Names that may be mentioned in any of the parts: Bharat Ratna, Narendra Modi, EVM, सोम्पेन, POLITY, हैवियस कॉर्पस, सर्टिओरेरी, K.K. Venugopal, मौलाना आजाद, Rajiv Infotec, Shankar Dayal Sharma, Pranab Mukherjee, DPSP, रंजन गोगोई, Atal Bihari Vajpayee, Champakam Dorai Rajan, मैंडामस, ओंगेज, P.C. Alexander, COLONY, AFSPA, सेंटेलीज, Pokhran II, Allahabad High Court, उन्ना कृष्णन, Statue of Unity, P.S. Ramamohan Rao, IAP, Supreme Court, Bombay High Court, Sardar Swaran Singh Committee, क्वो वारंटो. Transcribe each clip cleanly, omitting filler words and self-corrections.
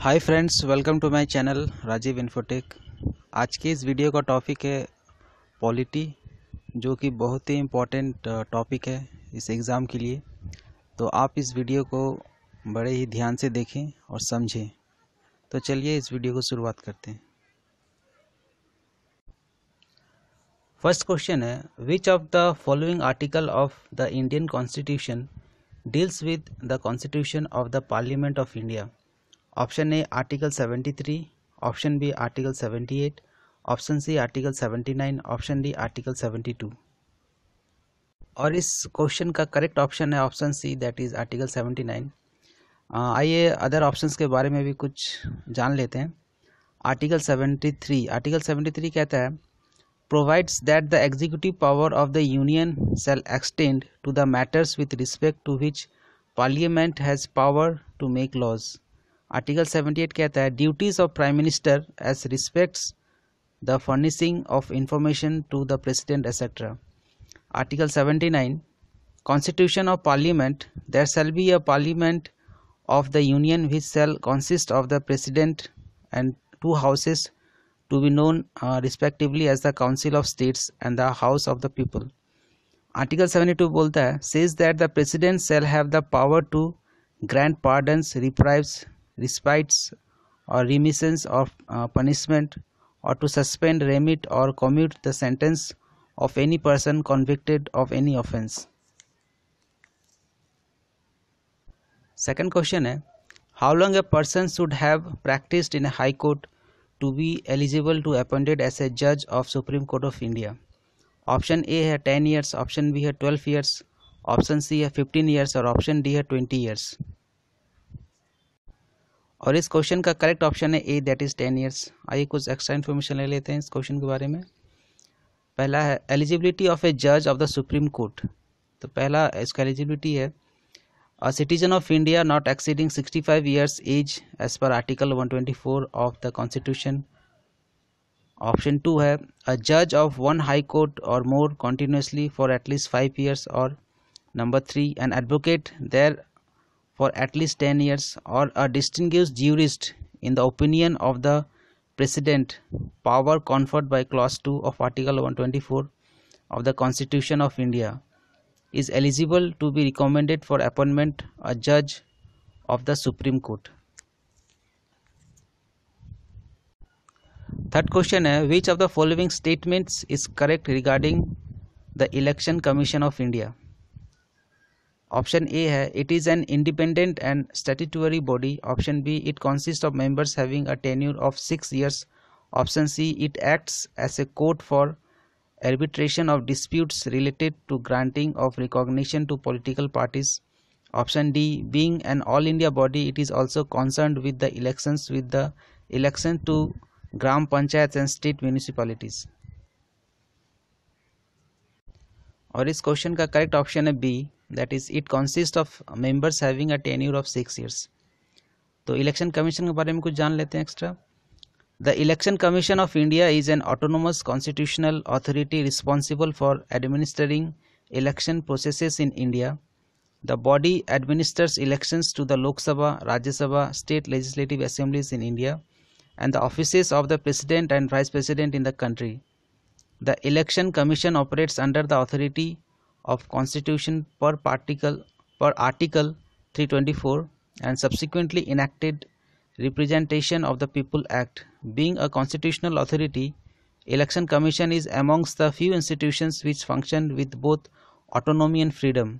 Hi friends, welcome to my channel Rajiv Infotech. आज के इस वीडियो का टॉपिक है पॉलिटी, जो कि बहुत ही इम्पोर्टेंट टॉपिक है इस एग्ज़ाम के लिए। तो आप इस वीडियो को बड़े ही ध्यान से देखें और समझें। तो चलिए इस वीडियो को शुरुआत करते हैं। फर्स्ट क्वेश्चन है, which of the following article of the Indian constitution deals with the constitution of the parliament of India. Option A article 73, option B article 78, option C article 79, option D article 72। और इस question का correct option है option C, that is article 79। आइए other options के बारे में भी कुछ जान लेते हैं। आर्टिकल 73 कहता है, provides that the executive power of the union shall extend to the matters with respect to which parliament has power to make laws. Article 78 कहता है, duties of prime minister as respects the furnishing of information to the president etcetera. Article 79, constitution of parliament, there shall be a parliament of the union which shall consist of the president and two houses to be known respectively as the council of states and the house of the people. Article 72 बोलता है, says that the president shall have the power to grant pardons, reprieves, respites और remissions of punishment और to suspend, remit और commute the sentence of any person convicted of any offence. Second question है, how long a person should have practised in a high court to be eligible to appointed as a जज of supreme court of India. Option A है 10 years, option B है 12 years, option C है 15 years और option D है 20 years. और इस question का correct option है ए, दैट इज़ 10 ईयर्स। आइए कुछ एक्स्ट्रा इन्फॉर्मेशन ले लेते हैं इस क्वेश्चन के बारे में। पहला है एलिजिबिलिटी ऑफ ए जज ऑफ द सुप्रीम कोर्ट। तो पहला इसका एलिजिबिलिटी है a citizen of India not exceeding 65 years age as per article 124 of the constitution. Option two है अ जज ऑफ वन हाई कोर्ट और more continuously for at least 5 years. और number 3, an advocate there for at least 10 years or a distinguished jurist in the opinion of the president, power conferred by clause 2 of article 124 of the constitution of India, is eligible to be recommended for appointment a judge of the supreme court. Third question hai, which of the following statements is correct regarding the election commission of India. Option A है, it is an independent and statutory body. Option B, it consist of members having a tenure of 6 years. Option C, it acts as a court for arbitration of disputes related to granting of recognition to political parties. Option D, being an all India body it is also concerned with the election to gram panchayat and state municipalities. और इस question का correct option है B, that is it consist of members having a tenure of 6 years. तो election commission के बारे में कुछ जान लेते हैं extra. The election commission of India is an autonomous constitutional authority responsible for administering election processes in India. The body administers elections to the Lok Sabha, Rajya Sabha, state legislative assemblies in India and the offices of the president and vice president in the country. The election commission operates under the authority of Constitution per Article 324 and subsequently enacted Representation of the People Act. Being a constitutional authority, Election Commission is amongst the few institutions which function with both autonomy and freedom,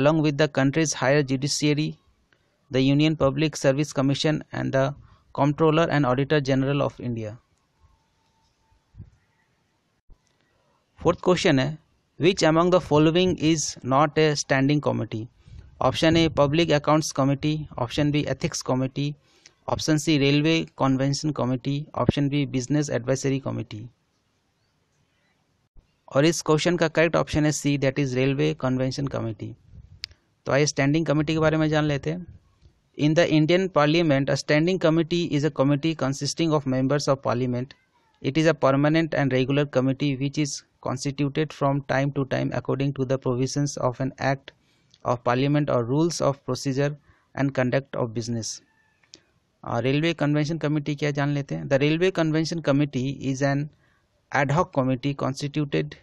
along with the country's higher judiciary, the Union Public Service Commission, and the Comptroller and Auditor General of India. Fourth question है, which among the following is not a standing committee. Option A, public accounts committee. Option B, ethics committee. Option C, railway convention committee. Option B, business advisory committee. और इस question का correct option है C, that is railway convention committee. तो आइए standing committee के बारे में जान लेते हैं। In the Indian parliament, a standing committee is a committee consisting of members of parliament. It is a permanent and regular committee which is constituted from time to time according to the provisions of an act of parliament or rules of procedure and conduct of business. Railway convention committee क्या जान लेते हैं. The railway convention committee is an ad hoc committee constituted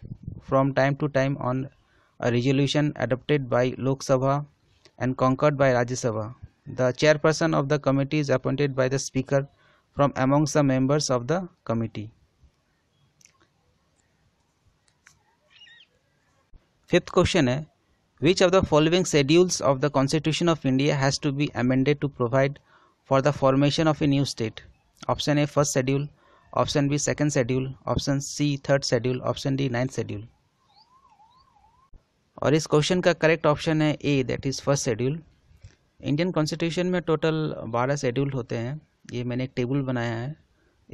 from time to time on a resolution adopted by Lok Sabha and concurred by Rajya Sabha. The chairperson of the committee is appointed by the speaker from amongst the members of the committee. Fifth question है, which of the following schedules of the Constitution of India has to be amended to provide for the formation of a new state? Option A first schedule, option B second schedule, option C third schedule, option D ninth schedule. और इस question का correct option है A that is first schedule. Indian constitution में total 12 schedule होते हैं. ये मैंने एक टेबल बनाया है,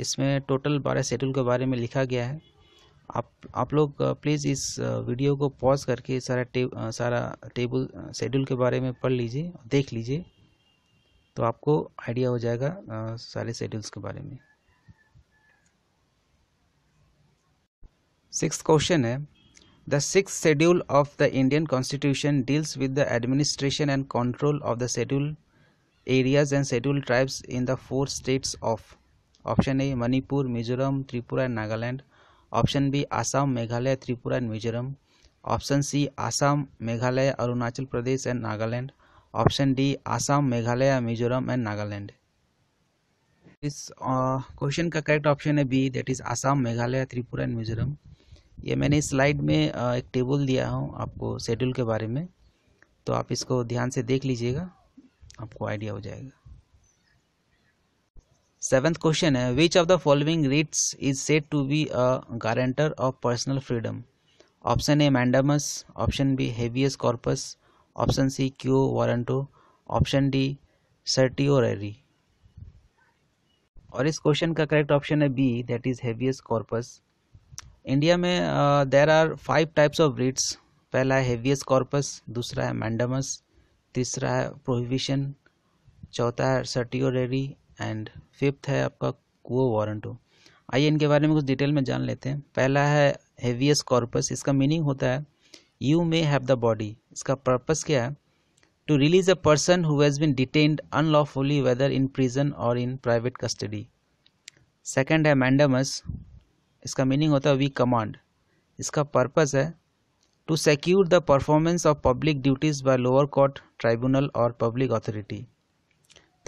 इसमें टोटल 12 शेड्यूल के बारे में लिखा गया है. आप लोग प्लीज़ इस वीडियो को पॉज करके सारा टेबल शेड्यूल के बारे में पढ़ लीजिए, देख लीजिए, तो आपको आइडिया हो जाएगा सारे शेड्यूल्स के बारे में. सिक्स्थ क्वेश्चन है, The sixth schedule of the Indian Constitution deals with the administration and control of the scheduled areas and scheduled tribes in the four states of Option A Manipur, Mizoram, Tripura and Nagaland, Option B Assam, Meghalaya, Tripura and Mizoram, Option C Assam, Meghalaya, Arunachal Pradesh and Nagaland, Option D Assam, Meghalaya, Mizoram and Nagaland. This question का correct option है B that is Assam, Meghalaya, Tripura and Mizoram. ये मैंने slide में एक table दिया हूँ आपको schedule के बारे में, तो आप इसको ध्यान से देख लीजिएगा, आपको आइडिया हो जाएगा. सेवेंथ क्वेश्चन है, which of the following writs is said to be a guarantor of personal freedom? Option A मैंडामस, option B हैवियस कॉर्पस, option C quo warranto, option D सर्टिओरेरी. और इस question का correct option है B that is हैवियस कॉर्पस. India में there are 5 types of writs. पहला है हैवियस कॉर्पस, दूसरा है मैंडामस, तीसरा है प्रोहिबिशन, चौथा है सर्टिओरेरी एंड फिफ्थ है आपका क्वो वारंटो. आइए इनके बारे में कुछ डिटेल में जान लेते हैं. पहला है हैवियस कॉर्पस. इसका मीनिंग होता है you may have the body. इसका पर्पस क्या है? To release a person who has been detained unlawfully whether in prison और इन प्राइवेट कस्टडी. सेकेंड है मैंडामस. इसका मीनिंग होता है वी कमांड. इसका पर्पस है to secure the performance of public duties by lower court, tribunal और public authority.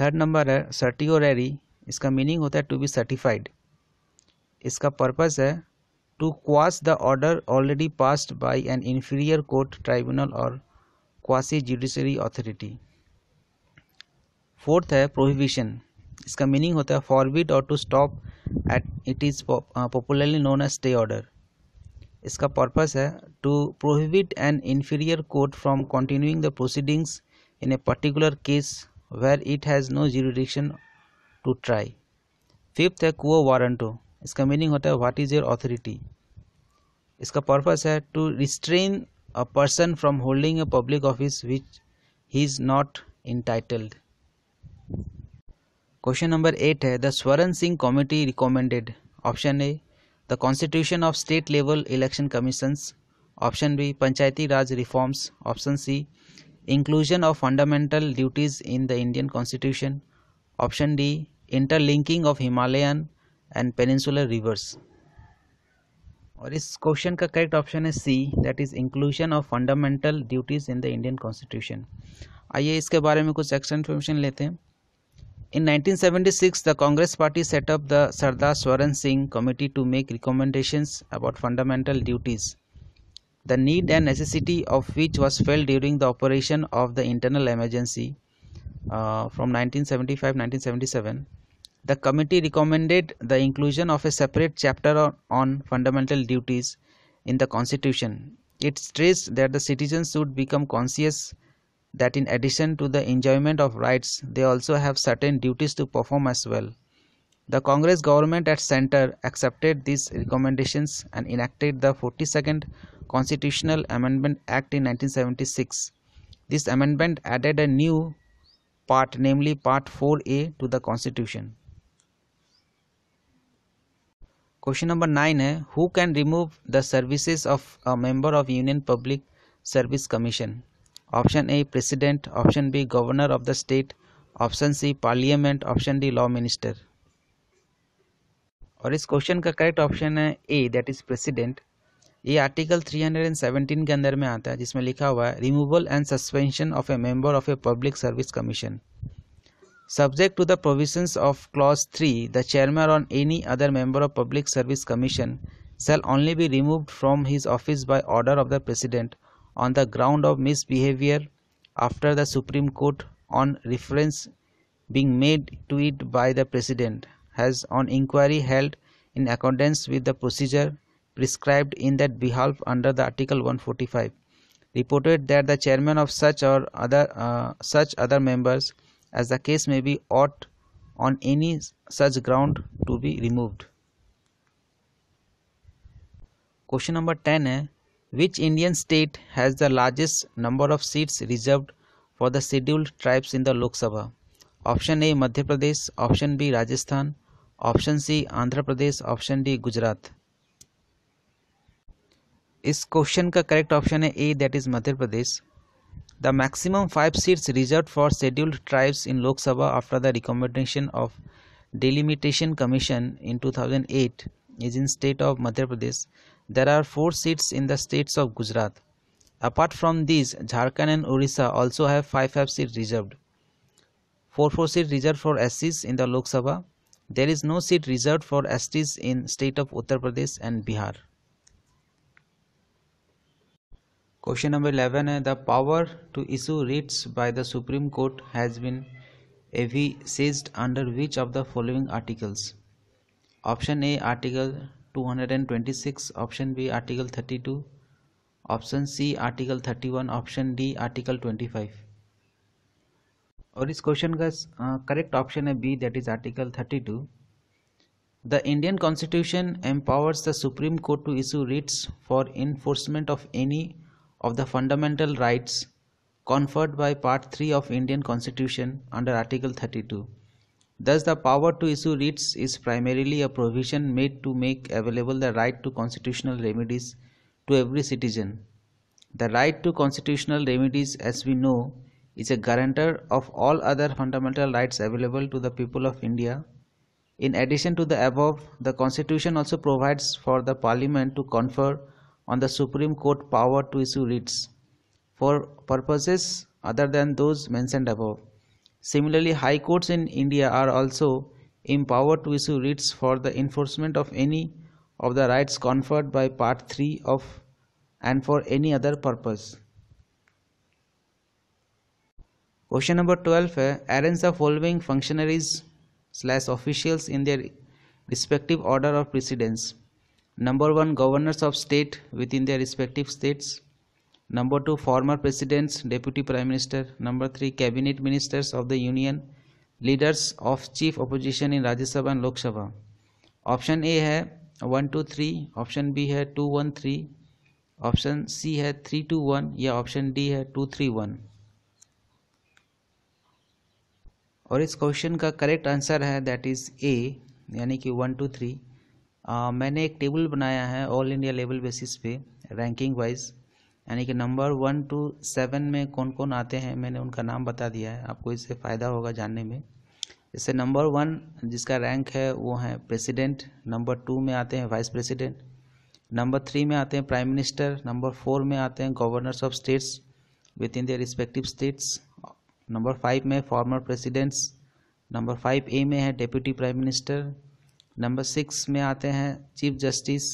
Third number है सर्टिओरेरी. इसका मीनिंग होता है टू बी सर्टिफाइड. इसका पर्पस है to quash the order already passed by an inferior court, tribunal और quasi judiciary authority. Fourth है prohibition. इसका मीनिंग होता है फॉरबिड और to stop at. It is popularly known as stay order. इसका purpose है to prohibit an inferior court from continuing the proceedings in a particular case where it has no jurisdiction to try. Fifth है क्वो वारंटो. इसका meaning होता है what is your authority. इसका purpose है to restrain a person from holding a public office which he is not entitled. Question number 8 है, the Swaran Singh committee recommended. Option A the constitution of state level election commissions, option B Panchayati Raj reforms, option C inclusion of fundamental duties in the Indian constitution, option D interlinking of Himalayan and peninsular rivers. और इस question का correct option है C that is inclusion of fundamental duties in the Indian constitution. आइए इसके बारे में कुछ extra information लेते हैं. In 1976, the Congress Party set up the Sardar Swaran Singh Committee to make recommendations about fundamental duties, the need and necessity of which was felt during the operation of the internal emergency from 1975-1977. The committee recommended the inclusion of a separate chapter on fundamental duties in the Constitution. It stressed that the citizens should become conscious that in addition to the enjoyment of rights, they also have certain duties to perform as well. The Congress government at center accepted these recommendations and enacted the 42nd Constitutional Amendment Act in 1976. This amendment added a new part, namely Part 4A, to the Constitution. Question number 9 is, who can remove the services of a member of Union Public Service Commission? Option A President, option B Governor of the state, option C parliament, option D law minister. और इस question का correct option है A, that is president. ये article 317 के अंदर में आता है जिसमें लिखा हुआ है removal and suspension of a member of a public service commission subject to the provisions of clause 3 the chairman और any other member of public service commission shall only be removed from his office by order of the president on the ground of misbehavior after the Supreme Court on reference being made to it by the president has on inquiry held in accordance with the procedure prescribed in that behalf under the Article 145 reported that the chairman of such or other members as the case may be ought on any such ground to be removed। Question number 10 है which Indian state has the largest number of seats reserved for the scheduled tribes in the Lok Sabha. Option A Madhya Pradesh, option B Rajasthan, option C Andhra Pradesh, option D Gujarat. इस question का correct option है A, that is Madhya Pradesh. The maximum 5 seats reserved for scheduled tribes in Lok Sabha after the recommendation of delimitation commission in 2008 is in state of Madhya Pradesh. There are 4 seats in the states of Gujarat. Apart from these, Jharkhand and Orissa also have 5 seats reserved. 4 seats reserved for SCs in the Lok Sabha. There is no seat reserved for STs in state of Uttar Pradesh and Bihar. Question number 11 है the power to issue writs by the Supreme Court has been envisaged under which of the following articles? Option A Article 226, option B article 32, option C article 31, option D article 25। और इस question का correct option है B, that is article 32। The Indian constitution empowers the supreme court to issue writs for enforcement of any of the fundamental rights conferred by part 3 of Indian constitution under article 32। Thus, the power to issue writs is primarily a provision made to make available the right to constitutional remedies to every citizen. The right to constitutional remedies, as we know, is a guarantor of all other fundamental rights available to the people of India. In addition to the above, the Constitution also provides for the Parliament to confer on the Supreme Court power to issue writs for purposes other than those mentioned above. Similarly, high courts in India are also empowered to issue writs for the enforcement of any of the rights conferred by Part 3 of and for any other purpose. Question number 12 है arrange the following functionaries / officials in their respective order of precedence. Number 1 governors of state within their respective states. Number 2 former presidents, deputy prime minister. Number 3 cabinet ministers of the union, leaders of chief opposition in Rajya Sabha and Lok Sabha. Option A है 1 2 3, option B है 2 1 3, option C है 3 2 1 या option D है 2 3 1। और इस question का correct answer है that is A, यानी कि 1 2 3। मैंने एक टेबल बनाया है ऑल इंडिया लेवल बेसिस पे रैंकिंग वाइज, यानी कि नंबर 1 to 7 में कौन कौन आते हैं मैंने उनका नाम बता दिया है। आपको इससे फ़ायदा होगा जानने में। जैसे नंबर 1 जिसका रैंक है वो है प्रेसिडेंट, नंबर 2 में आते हैं वाइस प्रेसिडेंट, नंबर 3 में आते हैं प्राइम मिनिस्टर, नंबर 4 में आते हैं governors of states within their respective states, number 5 में फॉर्मर प्रेसिडेंट्स, नंबर 5A में है डिप्टी प्राइम मिनिस्टर, नंबर 6 में आते हैं chief justice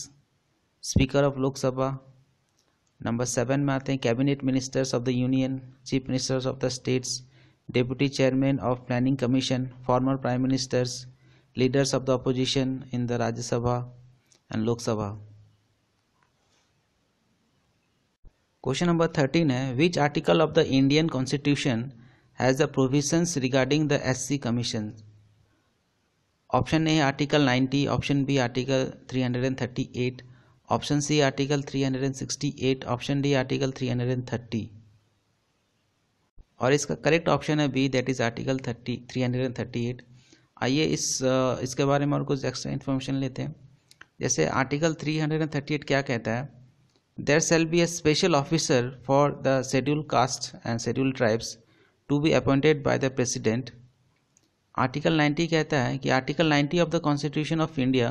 speaker of Lok Sabha, number 7 में आते हैं cabinet ministers of the union, chief ministers of the states, deputy chairman of planning commission, former prime ministers, leaders of the opposition in the Rajya Sabha and Lok Sabha. Question number 13 है which article of the Indian constitution has the provisions regarding the SC commission. Option A article 90, option B article 338, option C article 368, option D article 330। और इसका correct option है B, that is article 338। आइए इसके बारे में और कुछ extra information लेते हैं। जैसे आर्टिकल 338 क्या कहता है, there shall be a special officer for the schedule caste and schedule tribes to be appointed by the president article 90 कहता है कि article 90 of the constitution of India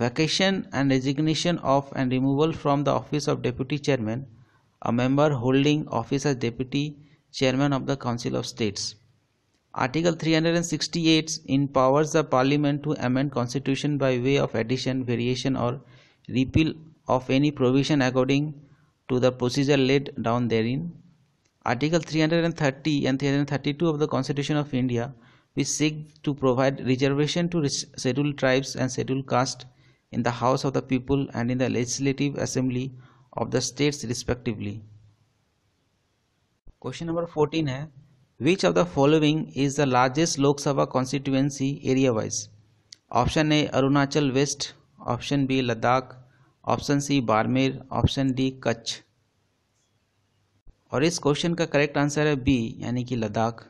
vacation and resignation of and removal from the office of deputy chairman a member holding office as deputy chairman of the council of states. Article 368 empowers the parliament to amend constitution by way of addition, variation or repeal of any provision according to the procedure laid down therein. Article 330 and 332 of the Constitution of India, which seek to provide reservation to scheduled tribes and scheduled castes in the House of the People and in the Legislative Assembly of the states respectively. Question number 14 है, Which of the following is the largest Lok Sabha constituency area wise? Option A Arunachal West, Option B Ladakh, Option C Barmer, Option D Kutch. और इस question का correct answer है B यानी कि Ladakh.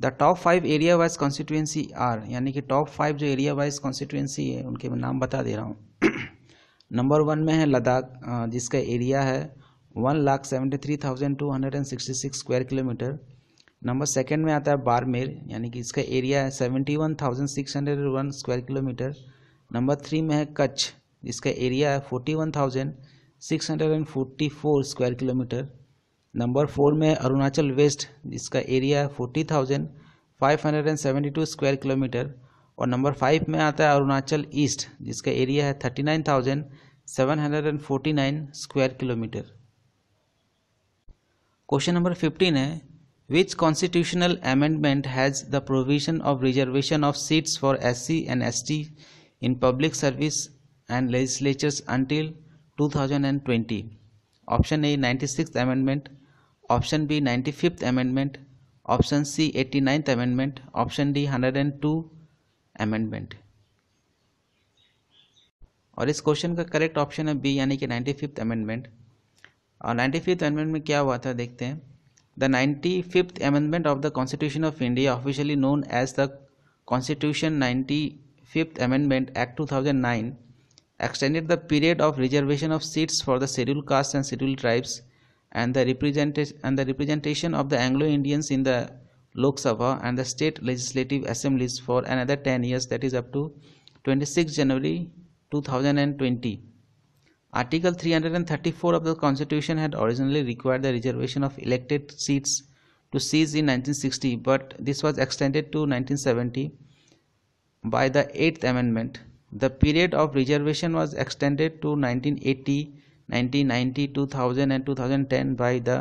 The top 5 area wise constituency are यानी कि top 5 जो area wise constituency है उनके मैं नाम बता दे रहा हूँ. नंबर 1 में है लद्दाख जिसका एरिया है 1,73,266 स्क्वायर किलोमीटर. नंबर सेकंड में आता है बाड़मेर यानी कि इसका एरिया है 71,601 स्क्वायर किलोमीटर. नंबर 3 में है कच्छ जिसका एरिया है 41,644 स्क्वायर किलोमीटर. नंबर 4 में अरुणाचल वेस्ट जिसका एरिया है 40,572 स्क्वायर किलोमीटर. और नंबर 5 में आता है अरुणाचल ईस्ट जिसका एरिया है 39,749 स्क्वायर किलोमीटर. क्वेश्चन नंबर 15 है which constitutional amendment has the provision of reservation of seats for SC and ST in public service and legislatures until 2020. Option A 96th amendment, option B 95th amendment, option C 89th amendment, option D 102 amendment. और इस question का correct option है B यानी कि 95th amendment. और 95th amendment में क्या हुआ था देखते हैं. The 95th amendment of the constitution of India officially known as the constitution 95th amendment act 2009 extended the period of reservation of seats for the scheduled castes and scheduled tribes and the representation of the Anglo Indians in the Lok Sabha and the state legislative assemblies for another 10 years, that is up to 26 January 2020. Article 334 of the Constitution had originally required the reservation of elected seats to cease in 1960, but this was extended to 1970 by the 8th Amendment. The period of reservation was extended to 1980, 1990, 2000 and 2010 by the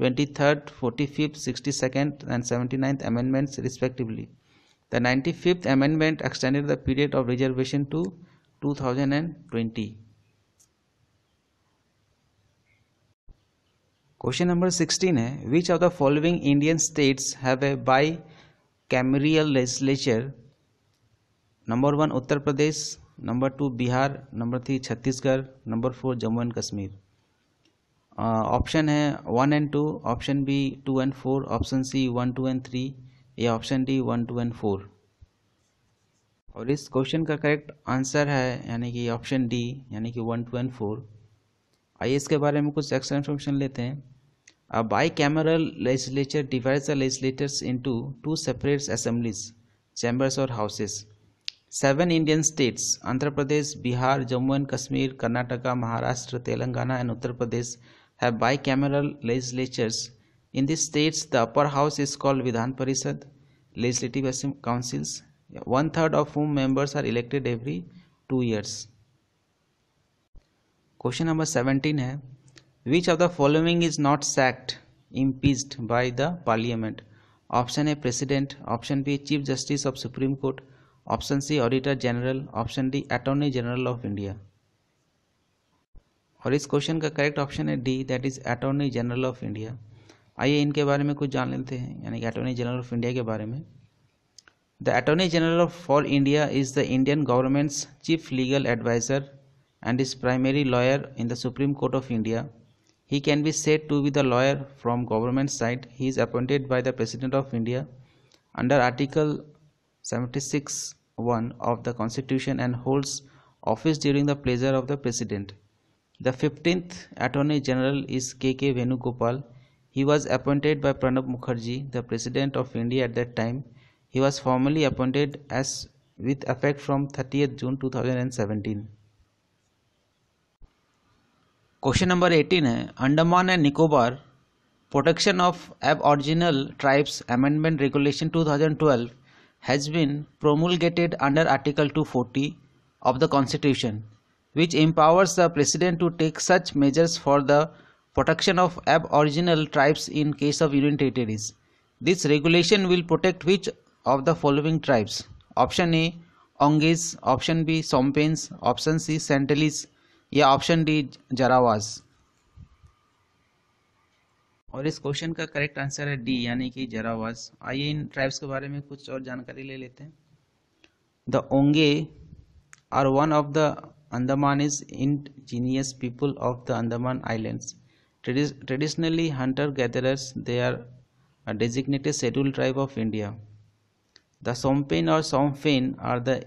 23rd, 45th, 62nd and 79th amendments respectively. The 95th amendment extended the period of reservation to 2020. Question number 16 है, which of the following Indian states have a bicameral legislature? Number 1 Uttar Pradesh, number 2 Bihar, number 3 Chhattisgarh, number 4 Jammu and Kashmir. Option है 1 and 2, option B 2 and 4, option C 1, 2 and 3 या option D 1, 2 and 4. और इस question का correct answer है यानी कि option D यानी कि 1, 2 and 4. आइए इसके बारे में कुछ एक्स्ट्रा इन्फॉर्मेशन लेते हैं. A bicameral legislature divides the legislators into 2 separate assemblies, chambers और houses. 7 Indian states, Andhra Pradesh, Bihar, Jammu and Kashmir, Karnataka, Maharashtra, Telangana and Uttar Pradesh have bicameral legislatures. In these states, the upper house is called Vidhan Parishad, legislative councils, 1/3 of whom members are elected every 2 years. Question number 17 है, which of the following is not sacked, impeached by the parliament? Option A President, Option B Chief Justice of Supreme Court, option C auditor general, option D attorney general of India. और इस question का correct option है D that is attorney general of India. आइए इनके बारे में कुछ जान लेते हैं यानी कि अटॉर्नी जनरल ऑफ इंडिया के बारे में. The attorney general of for India is the Indian government's chief legal adviser and is primary lawyer in the supreme court of India. He can be said to be the lawyer from government side. He is appointed by the president of India under article 76(1) of the Constitution and holds office during the pleasure of the President. The 15th Attorney General is K.K. Venugopal. He was appointed by Pranab Mukherjee, the President of India at that time, He was formally appointed as with effect from 30th June 2017. Question number 18 है Andaman and Nicobar protection of aboriginal tribes amendment regulation 2012 has been promulgated under article 240 of the constitution which empowers the president to take such measures for the protection of aboriginal tribes in case of union territories this regulation will protect which of the following tribes option A ओंगेज option B Shompens option C सेंटेलीज या option D जरावास और इस question का correct answer है D यानी कि जरावास। आइए इन tribes के बारे में कुछ और जानकारी ले लेते हैं। The Onge are one of the Andamanese indigenous people of the Andaman islands traditionally hunter gatherers they are a designated schedule tribe of India. The सोम्पेन और Shompen are the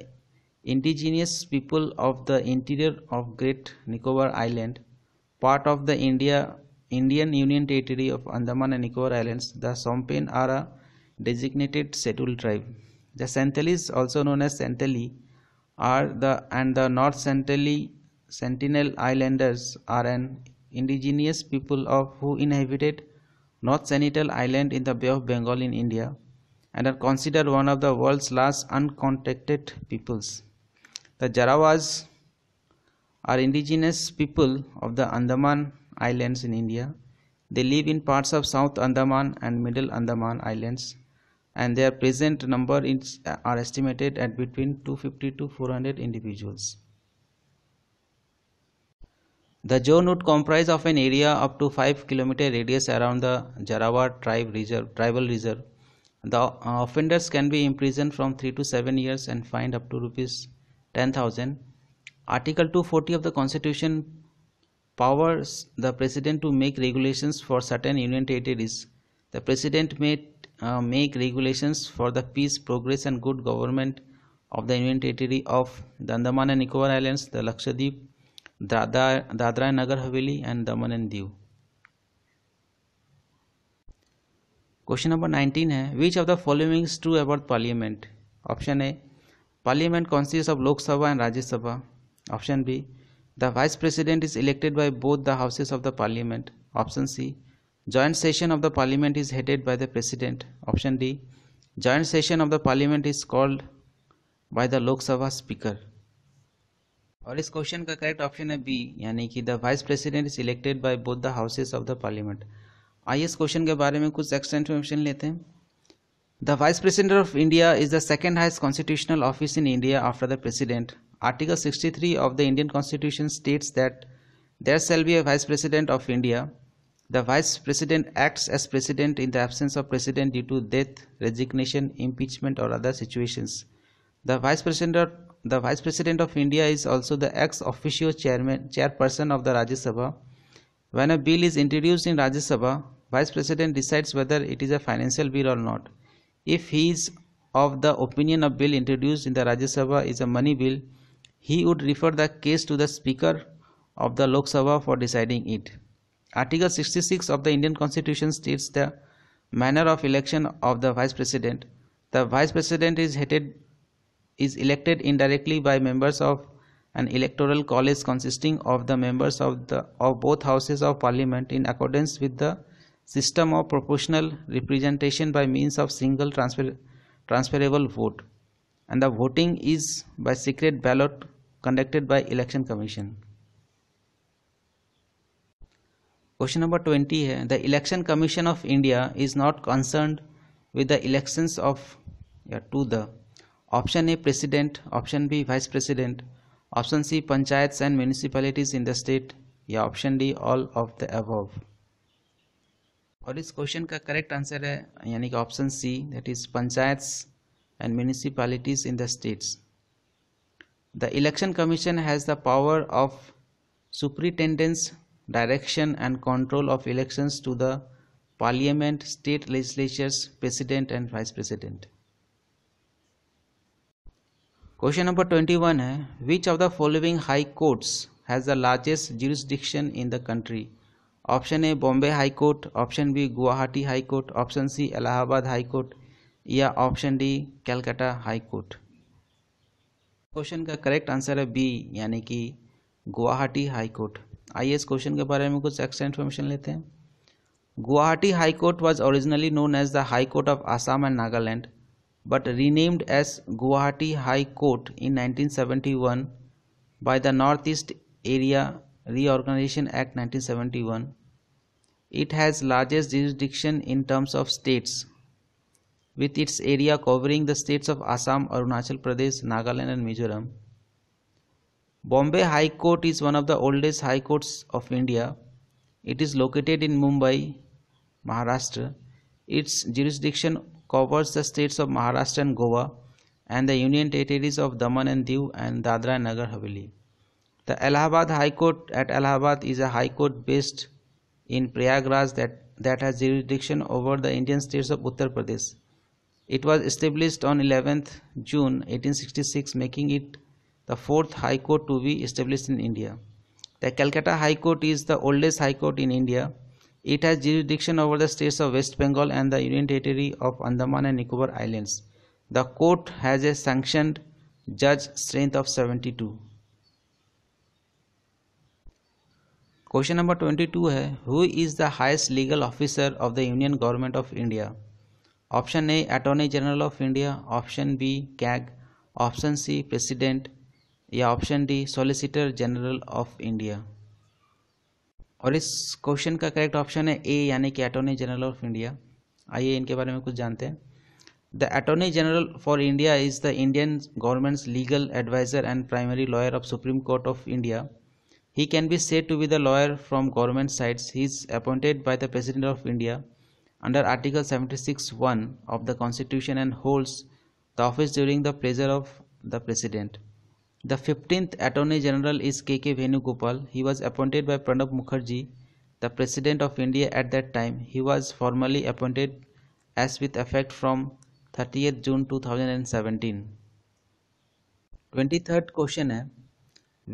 indigenous people of the interior of Great Nicobar Island, part of the Indian Union Territory of Andaman and Nicobar Islands. The Sompen are a designated scheduled tribe. The Sentinels, also known as Senteli, and the North Sentinel Islanders are an indigenous people of who inhabited North Sentinel Island in the Bay of Bengal in India and are considered one of the world's last uncontacted peoples. The Jarawas are indigenous people of the Andaman Islands in India. They live in parts of South Andaman and Middle Andaman Islands, and their present number are estimated at between 250 to 400 individuals. The zone would comprise of an area up to 5 km radius around the Jarawa tribal reserve. The offenders can be imprisoned from 3 to 7 years and fined up to ₹10,000. Article 240 of the Constitution powers the President to make regulations for certain union territories. The President may make regulations for the peace, progress and good government of the union territory of the Andaman and Nicobar Islands, the Lakshadweep, Dadra and Nagar Haveli and Daman and Diu. Question number 19 है which of the following is true about parliament. Option A parliament consist of Lok Sabha and Rajya Sabha. Option B the vice president is elected by both the houses of the parliament. Option C joint session of the parliament is headed by the president. Option D joint session of the parliament is called by the Lok Sabha speaker और इस question का correct option है B यानी कि the vice president is elected by both the houses of the parliament. आइए इस question के बारे में कुछ एक्स्ट्रा इन्फॉर्मेशन लेते हैं। The vice president of India is the second highest constitutional office in India after the president. Article 63 of the Indian constitution states that there shall be a vice president of India. The vice president acts as president in the absence of president due to death resignation impeachment और other situations. The vice president of India is also the ex officio chairperson of the Rajya Sabha. When a bill is introduced in Rajya Sabha, Vice President decides whether it is a financial bill or not. If he is of the opinion a bill introduced in the Rajya Sabha is a money bill, he would refer the case to the Speaker of the Lok Sabha for deciding it. Article 66 of the Indian Constitution states the manner of election of the Vice President. The Vice President is elected indirectly by members of an electoral college consisting of the members of both houses of parliament in accordance with the system of proportional representation by means of single transferable vote, and the voting is by secret ballot conducted by election commission. Question number 20 है the election commission of India is not concerned with the elections of to the option A president, option B vice president, option C panchayats and municipalities in the state या option D all of the above और इस question का correct answer है यानी कि option C that is panchayats and municipalities in the states. The election commission has the power of superintendence direction and control of elections to the parliament state legislatures president and vice president. Question number 21 है which of the following high courts has the largest jurisdiction in the country. Option A Bombay high court, option B Guwahati high court, option C Allahabad high court या option D Calcutta high court. Question का correct answer है B यानी कि Guwahati high court. आइए इस question के बारे में कुछ एक्स्ट्रा इन्फॉर्मेशन लेते हैं। Guwahati high court was originally known as the high court of Assam and Nagaland but renamed as Guwahati high court in 1971 by the north east area reorganisation act 1971। It has largest jurisdiction in terms of states, with its area covering the states of Assam, Arunachal Pradesh, Nagaland and Mizoram. Bombay High Court is one of the oldest high courts of India. It is located in Mumbai, Maharashtra. Its jurisdiction covers the states of Maharashtra and Goa and the union territories of Daman and Diu and Dadra and Nagar Haveli. The Allahabad High Court at Allahabad is a high court based in Prayagraj that has jurisdiction over the Indian states of Uttar Pradesh. It was established on 11th June 1866, making it the fourth High Court to be established in India. The Calcutta High Court is the oldest High Court in India. It has jurisdiction over the states of West Bengal and the Union Territory of Andaman and Nicobar Islands. The court has a sanctioned judge strength of 72. Question number 22 है who is the highest legal officer of the union government of India. Option A attorney general of India, option B CAG, option C president या option D solicitor general of India. और इस question का correct option है A यानी कि attorney general of India. आइए इनके बारे में कुछ जानते हैं। The attorney general for India is the Indian government's legal adviser and primary lawyer of supreme court of India. He can be said to be the lawyer from government sides. He is appointed by the President of India under Article 76(1) of the Constitution and holds the office during the pleasure of the President. The 15th Attorney General is K.K. Venugopal. He was appointed by Pranab Mukherjee, the President of India at that time. He was formally appointed as with effect from 30th June 2017. 23rd question है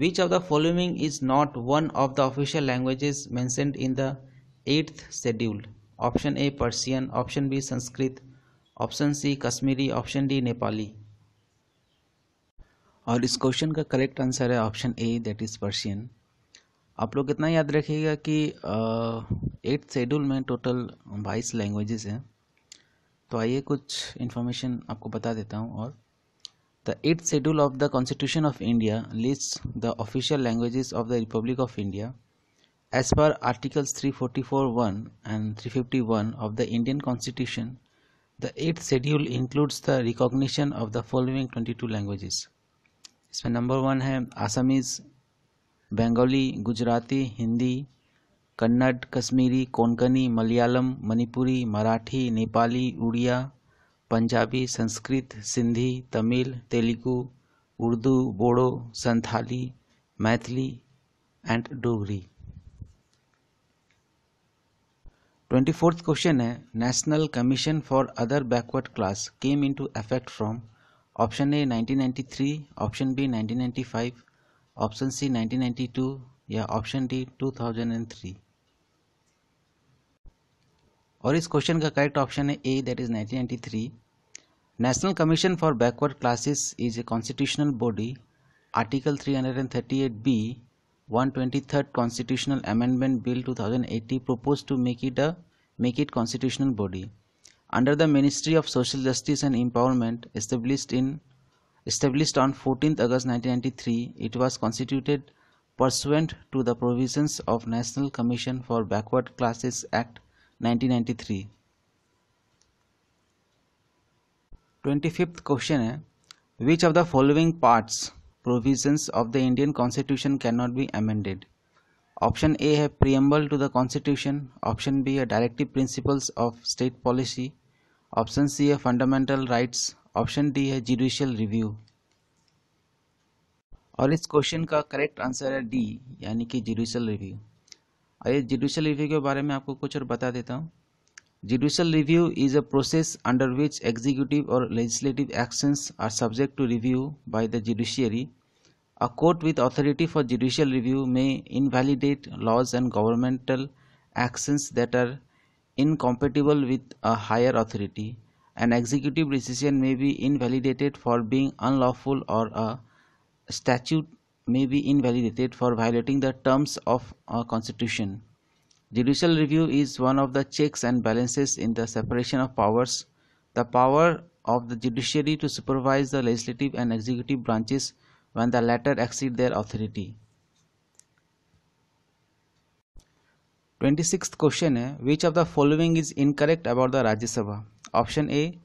Which of the following is not one of the official languages mentioned in the 8th schedule? Option A Persian, option B Sanskrit, option C Kashmiri, option D Nepali. और इस question का correct answer है option A that is Persian. आप लोग इतना याद रखिएगा कि 8th शेड्यूल में टोटल 22 लैंग्वेजेस हैं। तो आइए कुछ इन्फॉर्मेशन आपको बता देता हूँ। और The 8th Schedule of the Constitution of India lists the official languages of the Republic of India as per Articles 344(1) and 351 of the Indian Constitution. The 8th Schedule includes the recognition of the following 22 languages. इसमें number one है Assamese, Bengali, Gujarati, Hindi, Kannada, Kashmiri, Konkani, Malayalam, Manipuri, Marathi, Nepali, Oriya, Punjabi, Sanskrit, Sindhi, Tamil, Telugu, Urdu, Bodo, Santhali, Maithili and Dogri. 24th question है national commission for other backward class came into effect from option A 1993, option B 1995, option C 1992 या option D 2003। और इस question का correct option है A that is 1993। National commission for backward classes is a constitutional body. Article 338 B 123rd constitutional amendment bill 2080 propose to make it constitutional body under the ministry of social justice and empowerment established on 14th August 1993. It was constituted pursuant to the provisions of National Commission for Backward Classes Act 1993. 25th question है which of the following parts provisions of the Indian constitution can not be amended. Option A है preamble to the constitution, option B है directive principles of state policy, option C है fundamental rights, option D है judicial review. और इस question का correct answer है D यानी कि जुडिशियल रिव्यू। आइए जुडिशियल रिव्यू के बारे में आपको कुछ और बता देता हूँ। Judicial review is a process under which executive और legislative actions are subject to review by the judiciary. A court with authority for judicial review may invalidate laws and governmental actions that are incompatible with a higher authority An executive decision may be invalidated for being unlawful, or a statute may be invalidated for violating the terms of a constitution. Judicial review is one of the checks and balances in the separation of powers. The power of the judiciary to supervise the legislative and executive branches when the latter exceed their authority. 26th question है, which of the following is incorrect about the Rajya Sabha? Option A,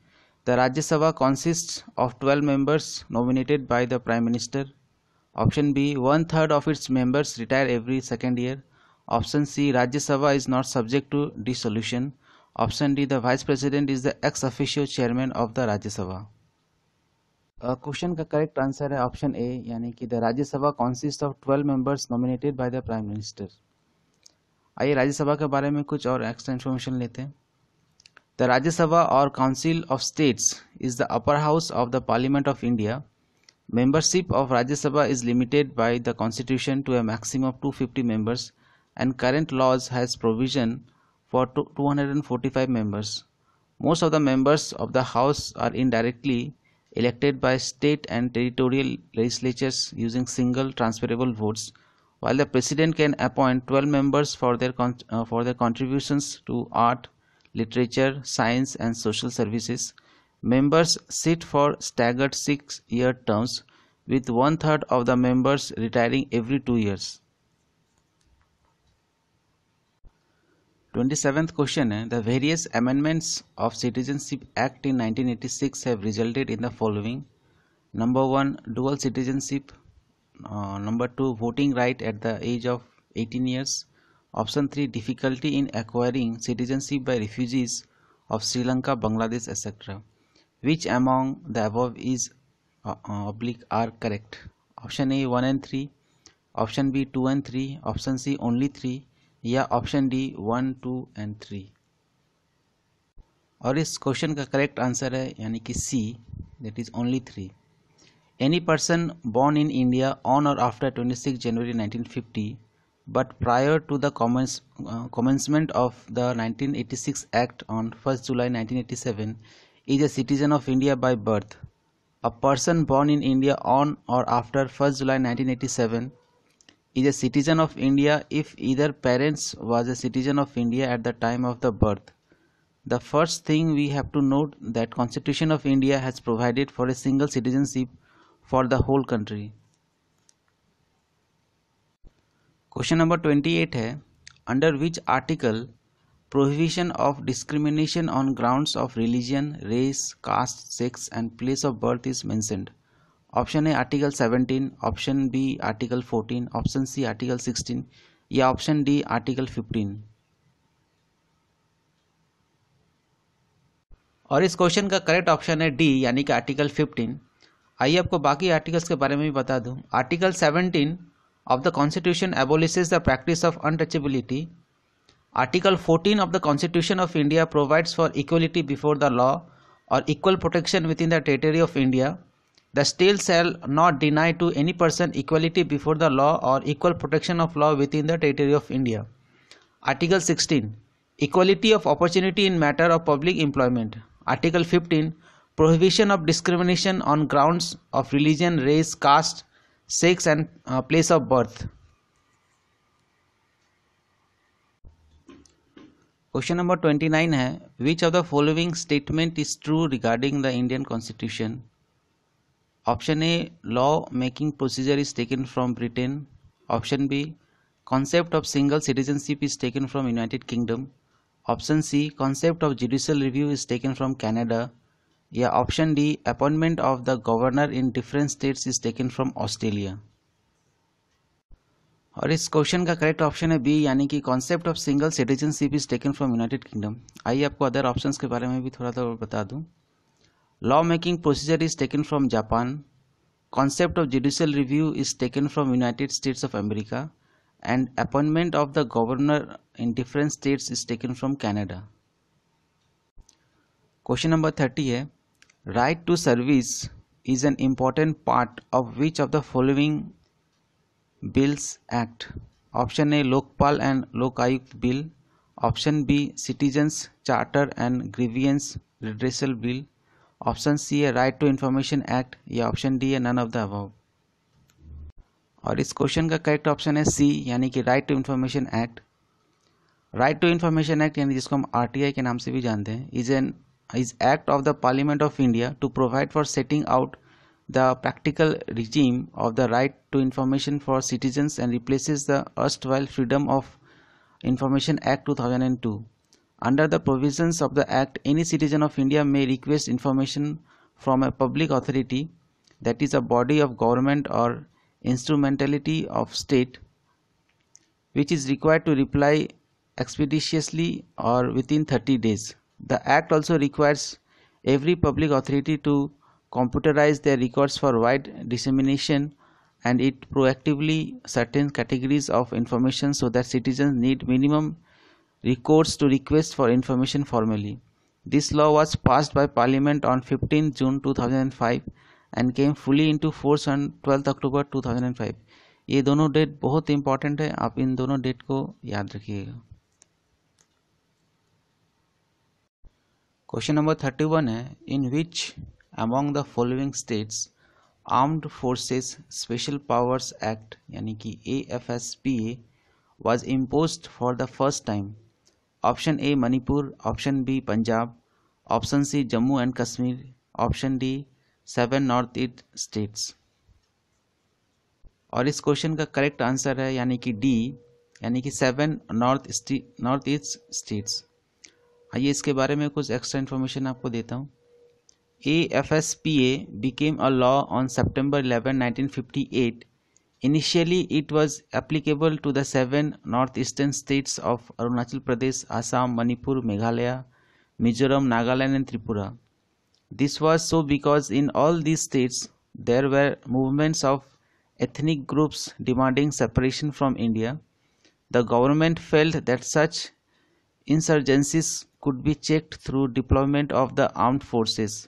the Rajya Sabha consists of 12 members nominated by the Prime Minister. Option B, 1/3 of its members retire every second year. Option C, Rajya Sabha is not subject to dissolution. Option D, the Vice President is the ex officio Chairman of the Rajya Sabha. Question का correct answer है option A, यानी कि the Rajya Sabha consists of 12 members nominated by the Prime Minister. आइए राज्य सभा के बारे में कुछ और एक्स्ट्रा इन्फॉर्मेशन लेते हैं. द राज्य सभा और council of states is the upper house of the parliament of India. Membership of Rajya Sabha is limited by the constitution to a maximum of 250 members, and current laws has provision for 245 members. Most of the members of the house are indirectly elected by state and territorial legislatures using single transferable votes, while the president can appoint 12 members for their contributions to art, literature, science and social services. Members sit for staggered 6-year terms, with 1/3 of the members retiring every 2 years. 27th question है, the various amendments of Citizenship Act in 1986 have resulted in the following. Number 1, dual citizenship. Number 2, voting right at the age of 18 years. Option 3, difficulty in acquiring citizenship by refugees of Sri Lanka, Bangladesh, etc. Which among the above is are correct? Option A, 1 and 3. Option B, 2 and 3. Option C, only 3. या option D 1, 2 and 3. और इस question का correct answer है यानी कि C, that is only 3. Any person born in India on और after 26 January 1950 but prior to the commencement of the 1986 act on 1 July 1987 is a citizen of India by birth. A person born in India on और after 1 July 1987 is a citizen of India if either parents was a citizen of India at the time of the birth. The first thing we have to note that Constitution of India has provided for a single citizenship for the whole country. Question number 28 है, under which article prohibition of discrimination on grounds of religion, race, caste, sex and place of birth is mentioned? Option है article 17, option B article 14, option C article 16 या option D article 15. और इस question का correct option है D यानी कि article 15. आइए आपको बाकी आर्टिकल्स के बारे में भी बता दूं. Article 17 of the constitution abolishes the practice of untouchability. Article 14 of the constitution of India provides for equality before the law और equal protection within the territory of India. The state shall not deny to any person equality before the law or equal protection of law within the territory of India. Article 16, equality of opportunity in matter of public employment. Article 15, prohibition of discrimination on grounds of religion, race, caste, sex and place of birth. Question number 29 है, which of the following statement is true regarding the Indian Constitution? Option A, law making procedure is taken from Britain. Option B, concept of single citizenship is taken from United Kingdom. Option C, concept of judicial review is taken from Canada. Yeah, option D, appointment of the governor in different states is taken from Australia. और इस question का correct option है B यानी कि concept of single citizenship is taken from United Kingdom. आइए आपको other options के बारे में भी थोड़ा सा बता दूं. Law making procedure is taken from Japan. Concept of judicial review is taken from United States of America, and appointment of the governor in different states is taken from Canada. Question number 30 है, right to service is an important part of which of the following bills act? Option A, Lokpal and Lokayukt Bill. Option B, Citizens Charter and Grievance literature bill, option C है right to information act या option D है none of the above. और इस question का correct option है C यानी कि right to information act. Right to information act यानी जिसको हम आरटीआई के नाम से भी जानते हैं is act of the parliament of India to provide for setting out the practical regime of the right to information for citizens and replaces the erstwhile freedom of information act 2002। Under the provisions of the Act, any citizen of India may request information from a public authority, that is a body of government or instrumentality of state, which is required to reply expeditiously or within 30 days. The Act also requires every public authority to computerize their records for wide dissemination, and it proactively certain categories of information so that citizens need minimum recourse to request for information formally. This law was passed by Parliament on 15 June 2005 and came fully into force on 12 October 2005. ये दोनों date बहुत important है, आप इन दोनों date को याद रखिएगा। Question number 31 है, in which among the following states armed forces special powers act यानी कि AFSPA was imposed for the first time? Option A Manipur, option B Punjab, option C Jammu and Kashmir, option D 7 northeast states. और इस question का correct answer है यानी कि D यानी कि 7 नॉर्थ ईस्ट स्टेट्स। आइए इसके बारे में कुछ एक्स्ट्रा इन्फॉर्मेशन आपको देता हूँ। AFSPA became a law on September 11, 1958. Initially it was applicable to the 7 northeastern states of Arunachal Pradesh, Assam, Manipur, Meghalaya, Mizoram, Nagaland and Tripura. This was so because in all these states there were movements of ethnic groups demanding separation from India. The government felt that such insurgencies could be checked through deployment of the armed forces,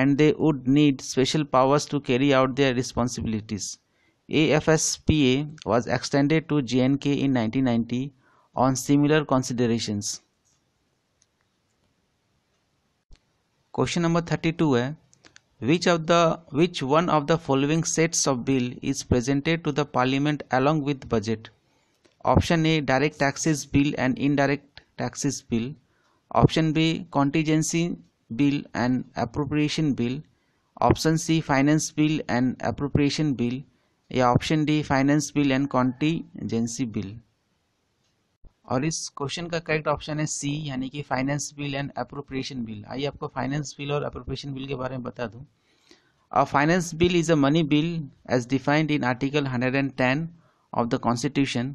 and they would need special powers to carry out their responsibilities. AFSPA was extended to JNK in 1990 on similar considerations. Question number 32 है, which one of the following sets of bill is presented to the Parliament along with budget? Option A direct taxes bill and indirect taxes bill, option B contingency bill and appropriation bill, option C finance bill and appropriation bill या option D finance bill and contingency bill. और इस question का correct option है C यानी कि finance bill and appropriation bill. आइए आपको finance bill और अप्रोप्रिएशन बिल के बारे में बता दूं। A finance bill is a money bill as defined in article 110 of the constitution.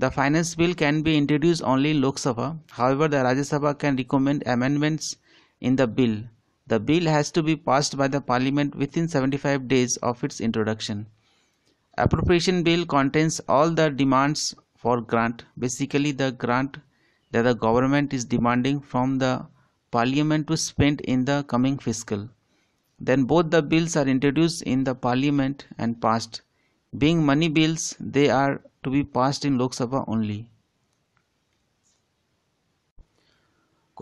The finance bill can be introduce only in Lok Sabha, however the Rajya Sabha can recommend amendments in the bill. The bill has to be passed by the parliament with in 75 days of its introduction. Appropriation bill contains all the demands for grant, basically the grant that the government is demanding from the parliament to spend in the coming fiscal. Then both the bills are introduced in the parliament and passed. Being money bills, they are to be passed in Lok Sabha only.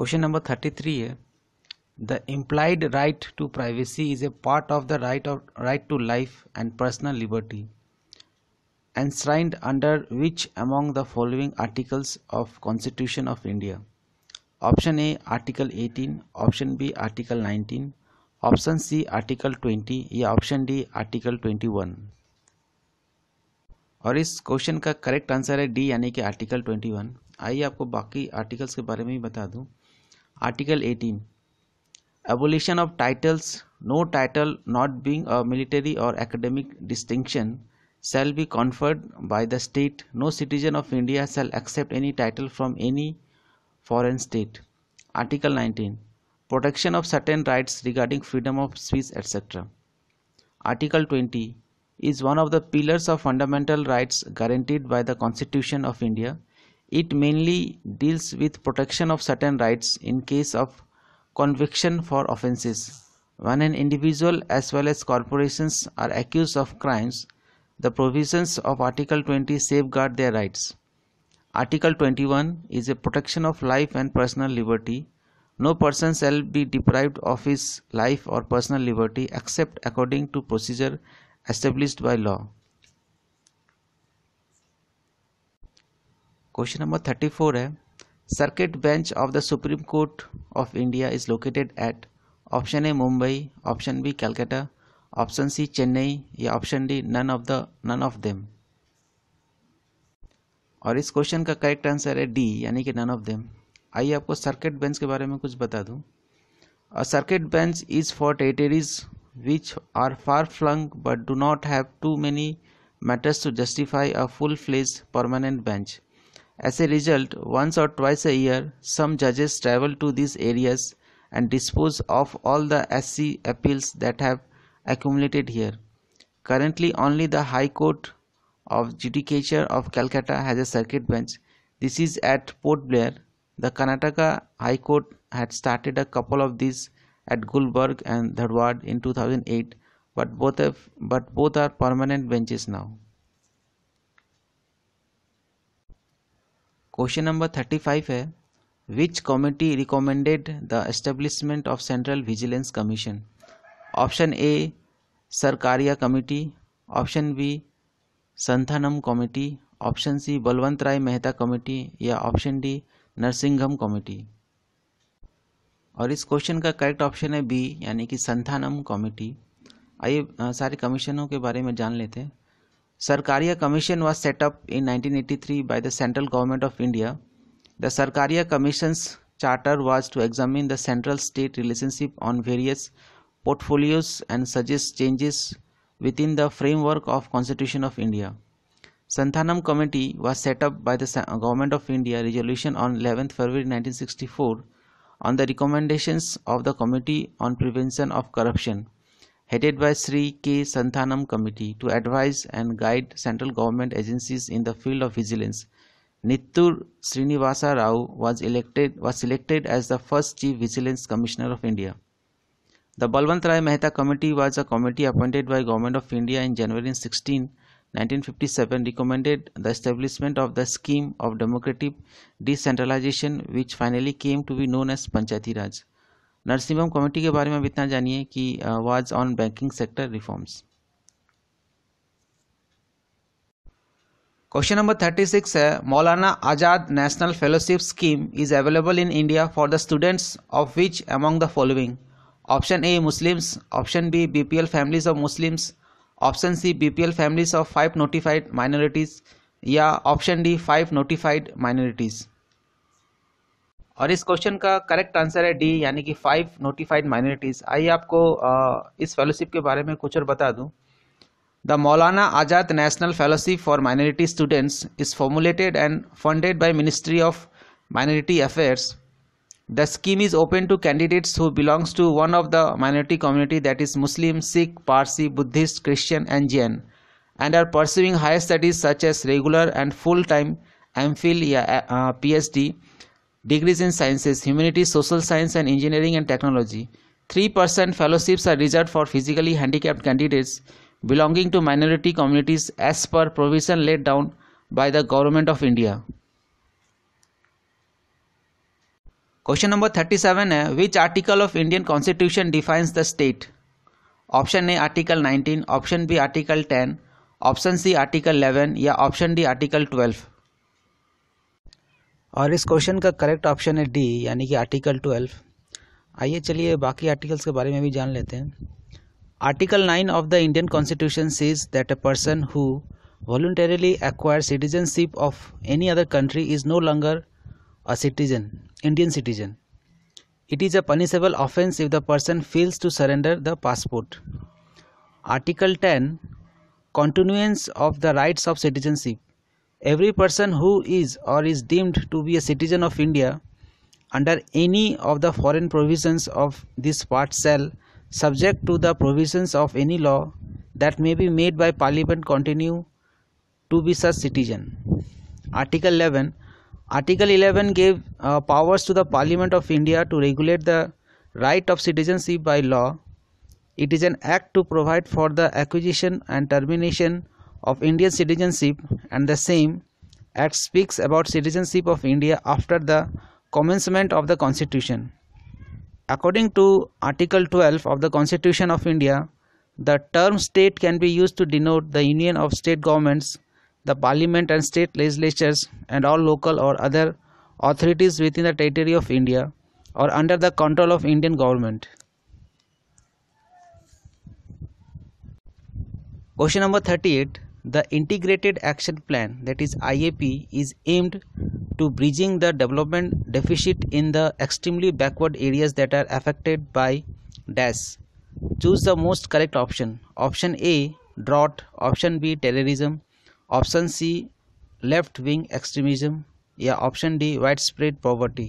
Question number 33 है, the implied right to privacy is a part of the right to life and personal liberty, enshrined under which among the following articles of Constitution of India? Option A Article 18, option B Article 19, option C Article 20 या option D Article 21। और इस question का correct answer है D यानी कि article 21। आइए आपको बाकी आर्टिकल्स के बारे में ही बता दूं। Article 18 abolition of titles, no title not being a military or academic distinction shall be conferred by the state. No citizen of India shall accept any title from any foreign state. Article 19 protection of certain rights regarding freedom of speech etc. Article 20 is one of the pillars of fundamental rights guaranteed by the Constitution of India. It mainly deals with protection of certain rights in case of conviction for offences. When an individual as well as corporations are accused of crimes, the provisions of Article 20 safeguard their rights. Article 21 is a protection of life and personal liberty. No person shall be deprived of his life or personal liberty except according to procedure established by law. Question number 34 है, Circuit Bench of the Supreme Court of India is located at option A Mumbai, option B Calcutta, option C Chennai या option D none of them. और इस question का correct answer है D यानी कि none of them. आइए आपको circuit bench के बारे में कुछ बता दूं. A circuit bench is for territories which are far flung but do not have too many matters to justify a full fledged permanent bench. As a result, once or twice a year, some judges travel to these areas and dispose of all the SC appeals that have accumulated here. Currently, only the High Court of Judicature of Calcutta has a circuit bench. This is at Port Blair. The Karnataka High Court had started a couple of these at Gulbarga and Dharwad in 2008, but both are permanent benches now. Question number 35 है, which committee recommended the establishment of central vigilance commission. Option A Sarkaria committee, option B Santhanam committee, option C Balwant Rai Mehta committee या option D Narasimham committee. और इस question का correct option है B यानी कि Santhanam committee. आइए सारे कमीशनों के बारे में जान लेते हैं. Sarkaria Commission was set up in 1983 by the Central Government of India. The Sarkaria Commission's charter was to examine the central-state relationship on various portfolios and suggest changes within the framework of Constitution of India. Santhanam Committee was set up by the Government of India resolution on 11th February 1964 on the recommendations of the Committee on Prevention of Corruption, headed by Sri K. Santhanam Committee, to advise and guide central government agencies in the field of vigilance. Nittur Srinivasa Rao was selected as the first Chief Vigilance Commissioner of India. The Balwant Rai Mehta Committee was a committee appointed by Government of India in January 16, 1957, recommended the establishment of the scheme of democratic decentralization, which finally came to be known as Panchayati Raj. Narasimham committee के बारे में अब इतना जानिए कि was on banking sector reforms. Question number 36 है, मौलाना आजाद national fellowship scheme is available in India for the students of which among the following. Option A Muslims, option B BPL families of Muslims, option C BPL families of 5 notified minorities या option D 5 notified minorities. और इस question का correct answer है D यानी कि 5 notified minorities. आइए आपको इस फेलोशिप के बारे में कुछ और बता दूं. The Maulana Azad national fellowship for minority students is formulated and funded by ministry of minority affairs. The scheme is open to candidates who belongs to one of the minority community that is Muslim, Sikh, Parsi, Buddhist, Christian and Jain and are pursuing higher studies such as regular and full time MPhil या PhD degrees in sciences, humanities, social science and engineering and technology. 3% fellowships are reserved for physically handicapped candidates belonging to minority communities as per provision laid down by the Government of India. Question number 37 है, which article of Indian Constitution defines the state. Option A Article 19, option B Article 10, option C Article 11 या option D Article 12. और इस question का correct option है D यानी कि article 12. आइए चलिए बाकी आर्टिकल्स के बारे में भी जान लेते हैं. Article 9 of the Indian constitution says that a person who voluntarily acquire citizenship of any other country is no longer a citizen Indian citizen. It is a punishable offence if the person fails to surrender the passport. Article 10 continuance of the rights of citizenship. Every person who is or is deemed to be a citizen of India under any of the foreign provisions of this part shall, subject to the provisions of any law that may be made by Parliament, continue to be such citizen. Article 11. Article 11 gave powers to the Parliament of India to regulate the right of citizenship by law. It is an act to provide for the acquisition and termination of Indian citizenship, and the same act speaks about citizenship of India after the commencement of the Constitution. According to Article 12 of the Constitution of India, the term state can be used to denote the union of state governments, the parliament and state legislatures, and all local or other authorities within the territory of India or under the control of Indian government. Question number 38. The Integrated Action Plan, that is IAP, is aimed to bridging the development deficit in the extremely backward areas that are affected by dash. Choose the most correct option. Option A, drought. Option B, terrorism. Option C, left wing extremism. या option D widespread poverty.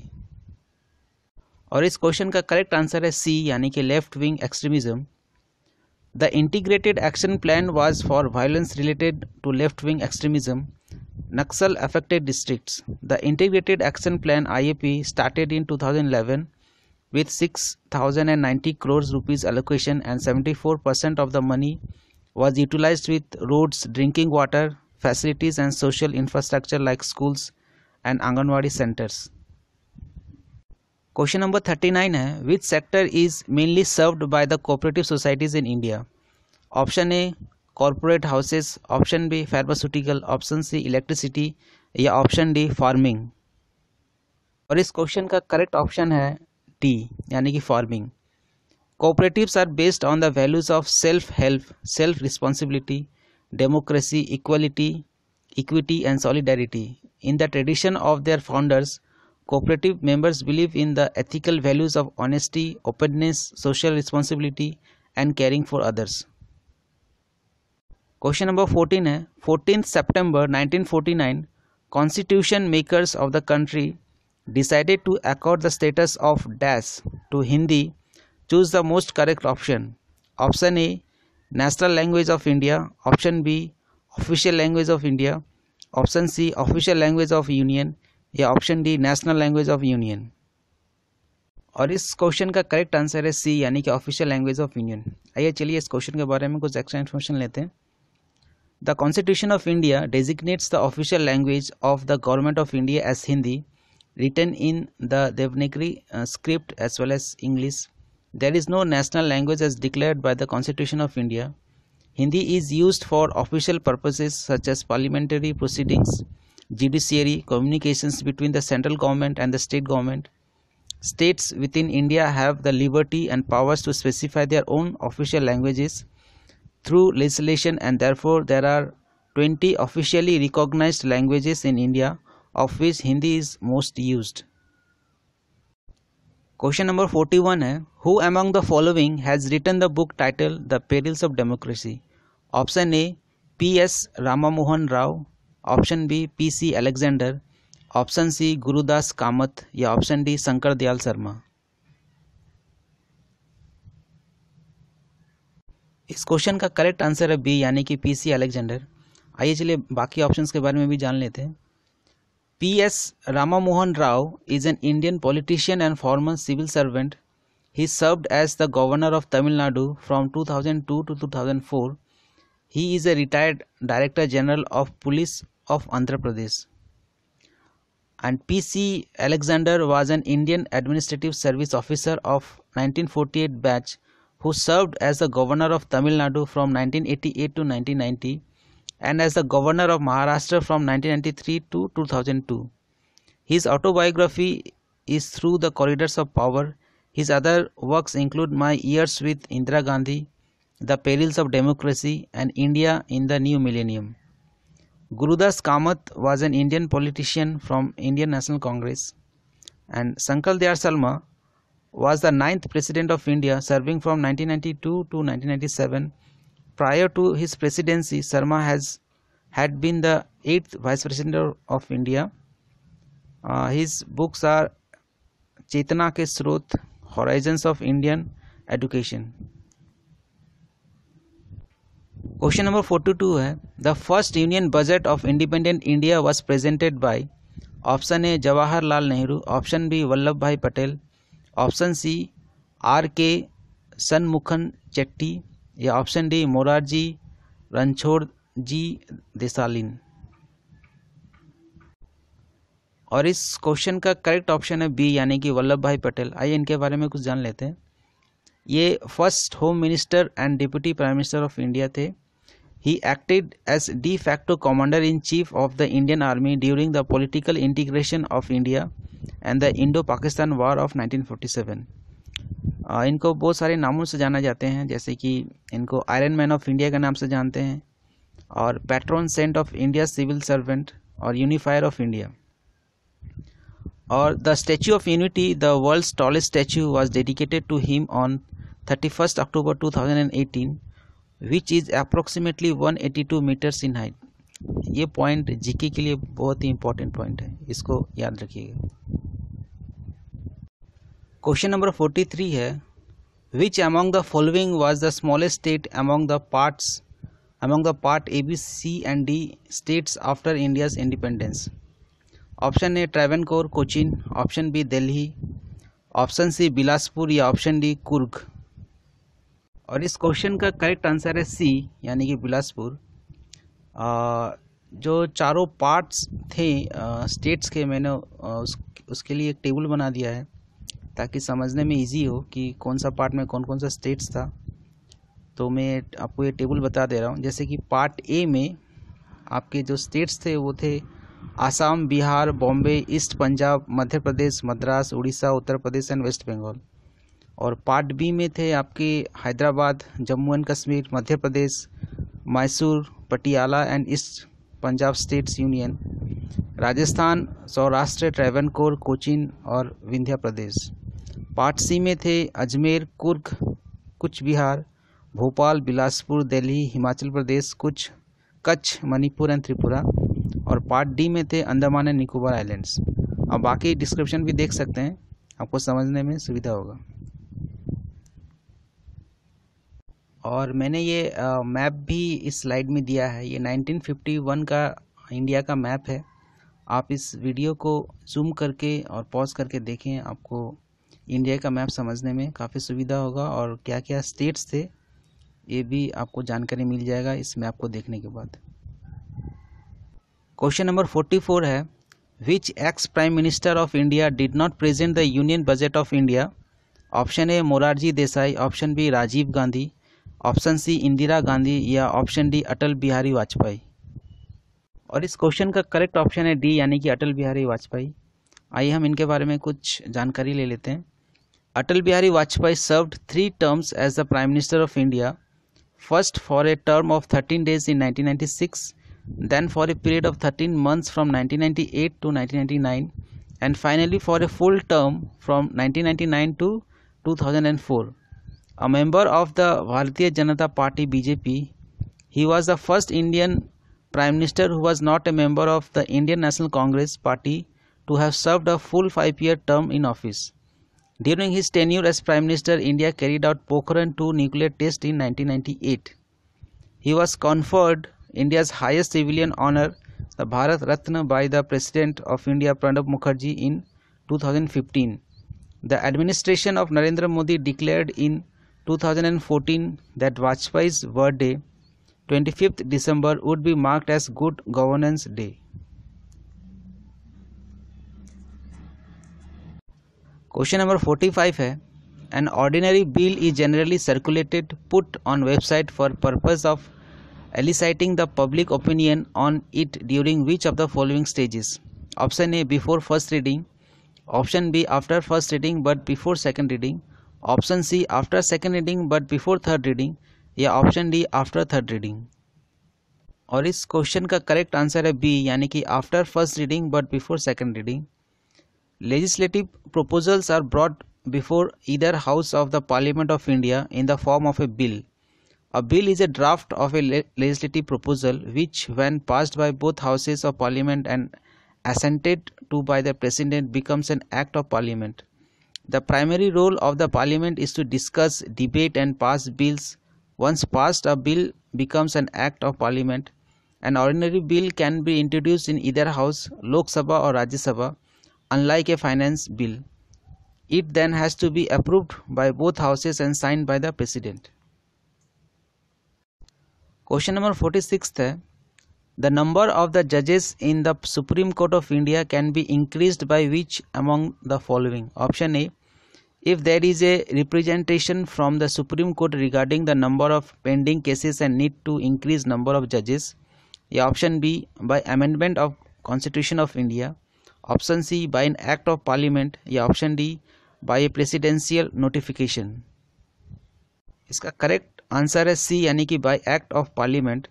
और इस question का correct answer है C यानी कि left wing extremism. The integrated action plan was for violence related to left wing extremism, Naxal affected districts. The integrated action plan IAP started in 2011 with 6,090 crores rupees allocation and 74% of the money was utilize with roads, drinking water facilities and social infrastructure like schools and Anganwadi centers. Question number 39 है, which sector is mainly served by the cooperative societies in India? Option A, corporate houses. Option B, pharmaceutical. Option C, electricity. या option D, farming. और इस question का correct option है D यानी कि farming. Cooperatives are based on the values of self-help, self-responsibility, democracy, equity and solidarity. In the tradition of their founders, cooperative members believe in the ethical values of honesty, openness, social responsibility and caring for others. Question number 14 है, 14th September 1949, constitution makers of the country decided to accord the status of dash to Hindi. Choose the most correct option. Option A, national language of India. Option B, official language of India. Option C, official language of union. या option D, national language of union. और इस question का correct answer है C यानी कि official language of union. आइए चलिए इस क्वेश्चन के बारे में कुछ एक्स्ट्रा इन्फॉर्मेशन लेते हैं. The constitution of India designates the official language of the government of India as Hindi written in the Devanagari script as well as English. There is no national language as declared by the constitution of India. Hindi is used for official purposes such as parliamentary proceedings, judiciary, communications between the central government and the state government. States within India have the liberty and powers to specify their own official languages through legislation, and therefore there are 20 officially recognized languages in India, of which Hindi is most used. Question number 41 है, who among the following has written the book titled The Perils of Democracy? Option A, P.S. Ramamohan Rao. Option B, P.C. Alexander. Option C, Gurudas Kamath. या option D, Shankar Dayal Sharma. इस question का correct answer है B यानी कि P.C. Alexander. आइए चलिए बाकी options के बारे में भी जान लेते हैं. P.S. Ramamohan Rao is an Indian politician and former civil servant. He served as the governor of Tamil Nadu from 2002 to 2004. He is a retired Director General of Police of Andhra Pradesh. And P.C. Alexander was an Indian Administrative Service Officer of 1948 batch who served as the governor of Tamil Nadu from 1988 to 1990. And as the governor of Maharashtra from 1993 to 2002. His autobiography is Through the Corridors of Power. His other works include My Years with Indira Gandhi, The Perils of Democracy, and India in the New Millennium. Gurudas Kamath was an Indian politician from Indian National Congress. And Shankar Dayal Sharma was the 9th President of India, serving from 1992 to 1997. Prior to his presidency, Sharma had been the 8th Vice President of India. His books are Chetna Ke Sroth, Horizons of Indian Education. Question number 42 है, the first Union Budget of Independent India was presented by. Option A, Jawaharlal Nehru. Option B, Vallabhbhai Patel. Option C, R.K. Shanmugam Chetty. या option D, Morarji Ranchhodji देसालीन. और इस question का correct option है B यानी कि वल्लभ भाई पटेल। आइए इनके बारे में कुछ जान लेते हैं। ये first home minister and deputy prime minister of India थे। He acted as de facto commander in chief of the Indian Army during the political integration of India and the Indo-Pakistan War of 1947। इनको बहुत सारे नामों से जाना जाते हैं, जैसे कि इनको आयरन मैन ऑफ इंडिया के नाम से जानते हैं और patron saint of India civil servant और यूनिफायर ऑफ इंडिया। और the statue of unity, the world's tallest statue, was dedicated to him on 31 October 2018 which is approximately 182 metres in height. ये point GK के लिए बहुत ही important point है, इसको याद रखिएगा। क्वेश्चन नंबर 43 है, which among the following was the smallest state among the part A B C and D states after India's independence. Option A Travancore Cochin, option B Delhi, option C Bilaspur या option D Coorg. और इस question का correct answer है C यानी कि बिलासपुर। जो चारों parts थे स्टेट्स के, मैंने उसके लिए एक टेबल बना दिया है ताकि समझने में इजी हो कि कौन सा पार्ट में कौन कौन सा स्टेट्स था। तो मैं आपको ये टेबल बता दे रहा हूँ। जैसे कि पार्ट ए में आपके जो स्टेट्स थे वो थे Assam, Bihar, Bombay, East Punjab, Madhya Pradesh, Madras, Orissa, Uttar Pradesh and West Bengal. और पार्ट बी में थे आपके Hyderabad, Jammu and Kashmir, Madhya Pradesh, Mysore, Patiala and East Punjab states union, Rajasthan, Saurashtra, Travancore, Cochin और विंध्या प्रदेश। पार्ट सी में थे अजमेर, कुर्ग, कुछ बिहार, भोपाल, बिलासपुर, दिल्ली, हिमाचल प्रदेश, कुछ कच्छ, मणिपुर एंड त्रिपुरा। और पार्ट डी में थे अंडमान एंड निकोबार आइलैंड्स। अब बाकी डिस्क्रिप्शन भी देख सकते हैं, आपको समझने में सुविधा होगा। और मैंने ये मैप भी इस स्लाइड में दिया है। ये 1951 का इंडिया का मैप है। आप इस वीडियो को जूम करके और पॉज करके देखें, आपको इंडिया का मैप समझने में काफ़ी सुविधा होगा और क्या क्या स्टेट्स थे ये भी आपको जानकारी मिल जाएगा इस मैप को देखने के बाद। क्वेश्चन नंबर 44 है, which ex prime minister of India did not present the union budget of India. Option A Morarji Desai, option B Rajiv Gandhi, option C Indira Gandhi या ऑप्शन डी अटल बिहारी वाजपेयी। और इस क्वेश्चन का करेक्ट ऑप्शन है डी यानी कि अटल बिहारी वाजपेयी। आइए हम इनके बारे में कुछ जानकारी ले लेते हैं। Atal Bihari Vajpayee served 3 terms as the prime minister of India, first for a term of 13 days in 1996, then for a period of 13 months from 1998 to 1999 and finally for a full term from 1999 to 2004। A member of the Bharatiya Janata Party (BJP), he was the first Indian Prime Minister who was not a member of the Indian National Congress Party to have served a full 5-year term in office. During his tenure as Prime Minister, India carried out Pokhran II nuclear test in 1998. He was conferred India's highest civilian honor, the Bharat Ratna, by the President of India Pranab Mukherjee in 2015. The administration of Narendra Modi declared in 2014 that Vajpayee's birthday, 25th December, would be marked as Good Governance Day. Question number 45 है, an ordinary bill is generally circulated, put on website for purpose of eliciting the public opinion on it during which of the following stages? Option A, before first reading, option B, after first reading but before second reading, option C after second reading but before third reading या option D after third reading. और इस question का correct answer है B यानी कि after first reading but before second reading. Legislative proposals are brought before either house of the parliament of India in the form of a bill. A bill is a draft of a legislative proposal which when passed by both houses of parliament and assented to by the president becomes an act of parliament. The primary role of the parliament is to discuss, debate and pass bills. Once passed, a bill becomes an act of parliament. An ordinary bill can be introduced in either house, Lok Sabha or Rajya Sabha, unlike a finance bill. It then has to be approved by both houses and signed by the president. Question number 46 है, The number of the judges in the Supreme Court of India can be increased by which among the following? Option A. If there is a representation from the Supreme Court regarding the number of pending cases and need to increase number of judges. Yeah, option B. By amendment of Constitution of India. Option C. By an act of parliament. Yeah, option D. By a presidential notification. इसका correct answer है C यानी कि by act of parliament.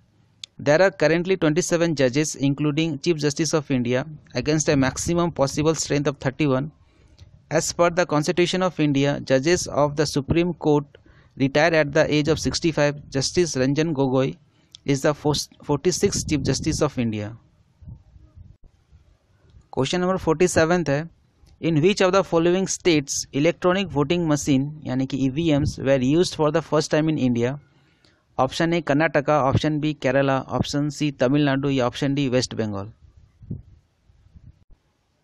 There are currently 27 जजेस including chief justice of India against a maximum possible strength of 31. As per the constitution of India जजेस of the supreme court retire at the age of 65. Justice रंजन गोगोई is the 46th chief justice of India. Question number 47 है In which of the following states electronic voting machine यानी कि EVMs were used for the first time in India? Option A Karnataka, option B Kerala, option C Tamil Nadu या option D waste Bengal.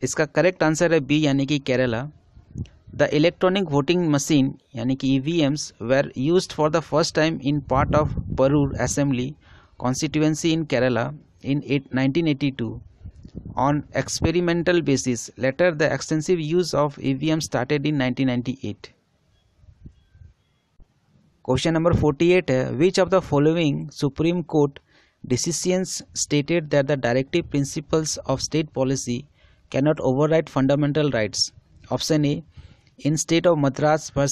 इसका correct answer है B यानी कि Kerala. The electronic voting machine यानी कि EVMs were used for the first time in part of Parur assembly constituency in Kerala in 1982. On experimental basis, later the extensive use of EVM started in 1998. Question number 48 है, which of the following Supreme Court decisions stated that the directive principles of state policy cannot override fundamental rights? Option A, in State of Madras v.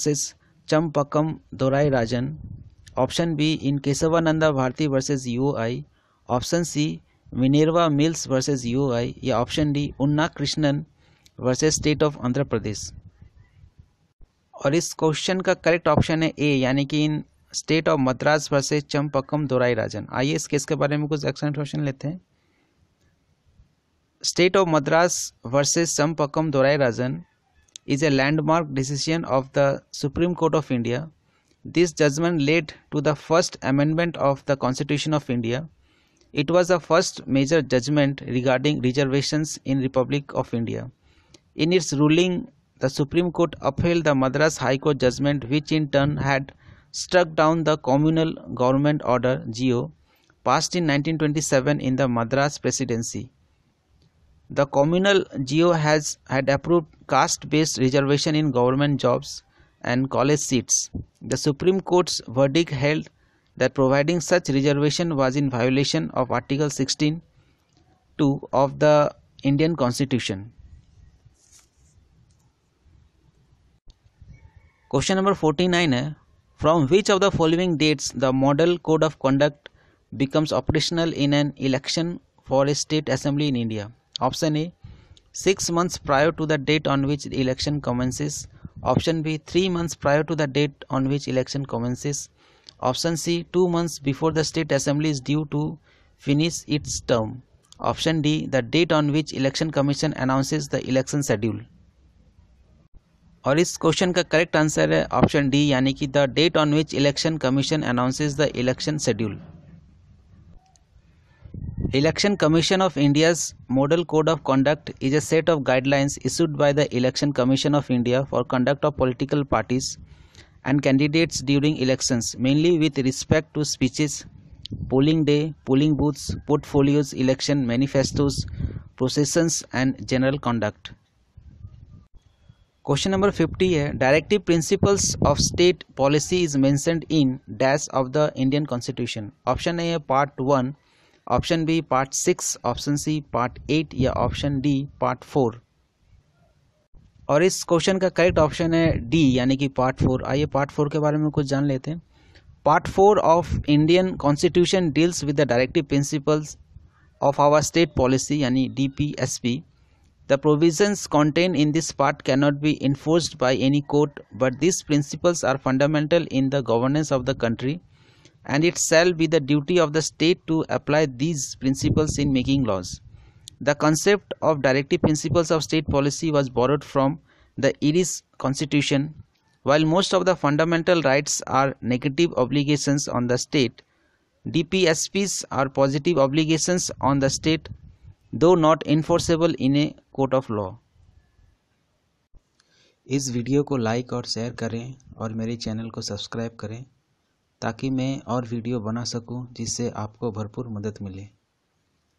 Champakam Dorai Rajan. Option B, in Kesavananda Bharati v. UOI. Option C, Minerva mills versus UI या option D उन्ना कृष्णन versus state of Andhra Pradesh. और इस question का correct option है A यानी कि in state of Madras versus Champakam Dorai राजन. आइए इस case के बारे में कुछ एक्शन क्वेश्चन लेते हैं. State of Madras versus Champakam Dorai Rajan is a landmark decision of the supreme court of India. This judgment led to the first amendment of the constitution of India. It was the first major judgment regarding reservations in Republic of India. In its ruling, the Supreme Court upheld the Madras High Court judgment, which in turn had struck down the Communal Government Order (GO) passed in 1927 in the Madras Presidency. The Communal GO had approved caste-based reservation in government jobs and college seats. The Supreme Court's verdict held that providing such reservation was in violation of Article 16(2) of the Indian Constitution. Question number 49 है, from which of the following dates the Model Code of Conduct becomes operational in an election for a state assembly in India? Option A, 6 months prior to the date on which the election commences. Option B, 3 months prior to the date on which election commences. Option C, 2 months before the state assembly is due to finish its term. Option D, the date on which election commission announces the election schedule. और इस question का correct answer है option D यानी कि the date on which election commission announces the election schedule. Election commission of India's model code of conduct is a set of guidelines issued by the election commission of India for conduct of political parties and candidates during elections, mainly with respect to speeches, polling day, polling booths, portfolios, election manifestos, processions and general conduct. Question number 50 है, directive principles of state policy is mentioned in dash of the Indian Constitution. Option A है part 1, option B part 6, option C part 8 या option D part 4. और इस question का correct option है D यानी कि part 4. आइए पार्ट 4 के बारे में कुछ जान लेते हैं. Part 4 of Indian constitution deals with the directive principles of our state policy यानी DPSP. The provisions contain in this part can not be enforced by any court but this principles are fundamental in the governance of the country and it shall be the duty of the state to apply these principles in making laws. The concept of directive principles of state policy was borrowed from the Irish constitution. While most of the fundamental rights are negative obligations on the state, DPSPs are positive obligations on the state, though not enforceable in a court of law. इस video को like और share करें और मेरे channel को subscribe करें ताकि मैं और वीडियो बना सकूं जिससे आपको भरपूर मदद मिले.